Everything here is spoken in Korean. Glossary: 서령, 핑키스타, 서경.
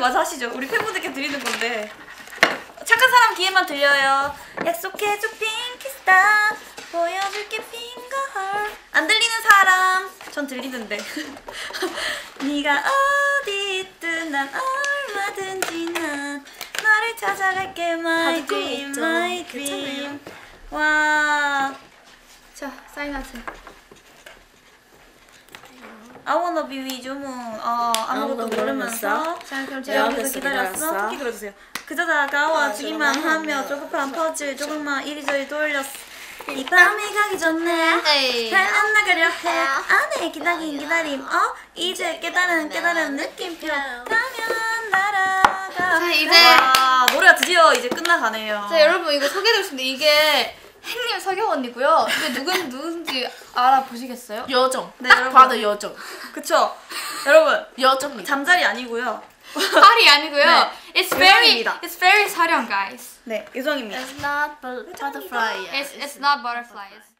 맞아 하시죠. 우리 팬분들께 드리는 건데. 착한 사람 귀에만 들려요. 약속해줘 핑키스타 보여줄게 핑거헐. 안 들리는 사람 전 들리는데. 네가 어디 있든 난 얼마든지 난 너를 찾아갈게 my dream my dream. 와. 자 사인하세요. I wanna be with you moon. 아무것도 모르면서 여기서 기다렸어. 크게 들어주세요. 그저다가 와주기만 하며 조급한 퍼즐 조금만 이리저리 돌렸어. 이 밤이 가기 전에 잘 안 나가려 해. 안에 기다린 기다림 이제 깨달은 느낌표 가면 날아가. 자 이제 노래가 드디어 이제 끝나가네요. 자 여러분 이거 소개해드릴 수 있는데 이게 행님 서경 언니고요. 근데 누군지 알아보시겠어요? 여정. 네, 딱 봐도 여정. 그쵸? 여러분 여정. 잠자리 아니고요. 파리 아니고요. 네. It's very 서령 guys. 네, 유정입니다. It's not butterfly. It's not butterflies.